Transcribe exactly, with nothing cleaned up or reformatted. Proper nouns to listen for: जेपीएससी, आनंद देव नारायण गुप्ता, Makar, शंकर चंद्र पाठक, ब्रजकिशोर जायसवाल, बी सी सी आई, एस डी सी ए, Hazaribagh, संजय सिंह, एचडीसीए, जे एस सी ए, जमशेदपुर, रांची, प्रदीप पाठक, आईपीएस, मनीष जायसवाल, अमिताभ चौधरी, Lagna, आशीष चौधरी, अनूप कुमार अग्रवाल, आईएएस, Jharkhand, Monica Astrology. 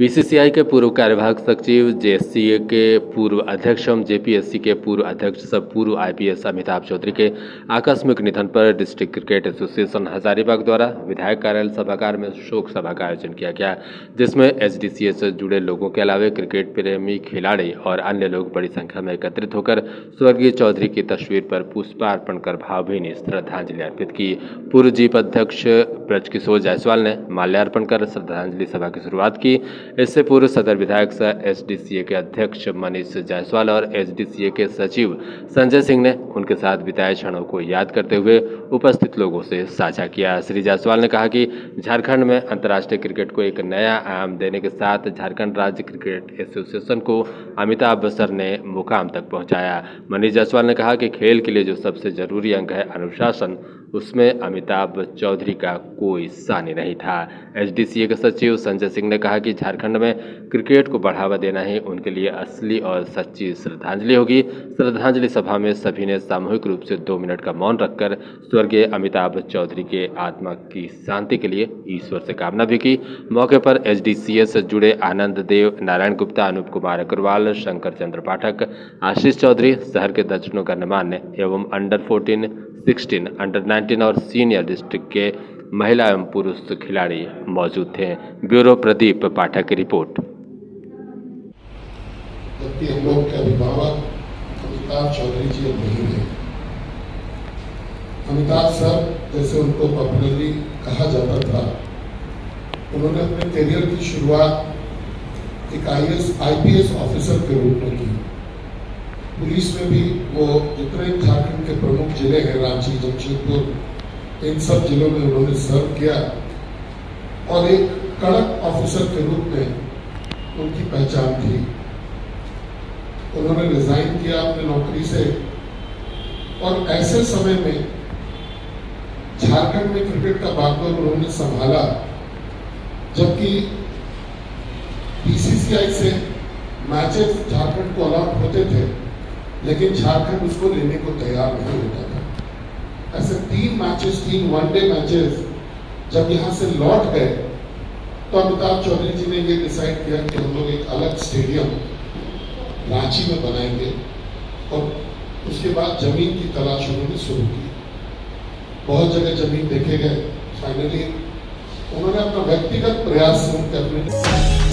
बी सी सी आई के पूर्व कार्यवाहक सचिव, जे एस सी ए के पूर्व अध्यक्ष एवं जेपीएससी के पूर्व अध्यक्ष सह पूर्व आईपीएस अमिताभ चौधरी के आकस्मिक निधन पर डिस्ट्रिक्ट क्रिकेट एसोसिएशन हजारीबाग द्वारा विधायक कार्यालय सभागार में शोक सभा का आयोजन किया गया, जिसमें एच डी सी ए से जुड़े लोगों के अलावे क्रिकेट प्रेमी, खिलाड़ी और अन्य लोग बड़ी संख्या में एकत्रित होकर स्वर्गीय चौधरी की तस्वीर पर पुष्पार्पण कर भावभीनी श्रद्धांजलि अर्पित की। पूर्व जीप अध्यक्ष ब्रजकिशोर जायसवाल ने माल्यार्पण कर श्रद्धांजलि सभा की शुरुआत की। इससे पूर्व सदर विधायक सह एस डी सी ए के अध्यक्ष मनीष जायसवाल और एस डी सी ए के सचिव संजय सिंह ने उनके साथ बिताए क्षणों को याद करते हुए उपस्थित लोगों से साझा किया। श्री जायसवाल ने कहा कि झारखंड में अंतर्राष्ट्रीय क्रिकेट को एक नया आयाम देने के साथ झारखंड राज्य क्रिकेट एसोसिएशन को अमिताभ सर ने मुकाम तक पहुँचाया। मनीष जायसवाल ने कहा कि खेल के लिए जो सबसे जरूरी अंग है अनुशासन, उसमें अमिताभ चौधरी का कोई सानी नहीं था। एचडीसीए के सचिव संजय सिंह ने कहा कि झारखंड में क्रिकेट को बढ़ावा देना ही उनके लिए असली और सच्ची श्रद्धांजलि होगी। श्रद्धांजलि सभा में सभी ने सामूहिक रूप से दो मिनट का मौन रखकर स्वर्गीय अमिताभ चौधरी के आत्मा की शांति के लिए ईश्वर से कामना भी की। मौके पर एचडीसीए से जुड़े आनंद देव, नारायण गुप्ता, अनूप कुमार अग्रवाल, शंकर चंद्र पाठक, आशीष चौधरी शहर के दर्जनों गणमान्य एवं under fourteen, sixteen, under nineteen और सीनियर डिस्ट्रिक्ट के महिला एवं पुरुष खिलाड़ी मौजूद थे। ब्यूरो प्रदीप पाठक की रिपोर्ट। जबकि हम लोग के अभिभावक अमिताभ चौधरी जी नहीं है, अमिताभ सर जैसे उनको पॉपुलरली कहा जाता था, उन्होंने अपने करियर की शुरुआत एक आईएएस आईपीएस ऑफिसर के रूप में की। पुलिस में भी वो जितने झारखंड के प्रमुख जिले हैं, रांची, जमशेदपुर, इन सब जिलों में उन्होंने सर्व किया और एक कड़क ऑफिसर के रूप में उनकी पहचान थी। उन्होंने रिजाइन किया अपनी नौकरी से और ऐसे समय में झारखंड में क्रिकेट का बागडोर उन्होंने संभाला, जबकि बीसीसीआई से मैचेस झारखंड को अलाउड होते थे, लेकिन झारखंड उसको लेने को तैयार नहीं होता था। ऐसे तीन मैचेस, तीन वनडे मैचेस जब यहाँ से लौट गए तो अमिताभ चौधरी जी ने ये डिसाइड किया कि हम लोग एक अलग स्टेडियम रांची में बनाएंगे और उसके बाद जमीन की तलाश उन्होंने शुरू की। बहुत जगह जमीन देखे गए, फाइनली उन्होंने अपना व्यक्तिगत प्रयास शुरू कर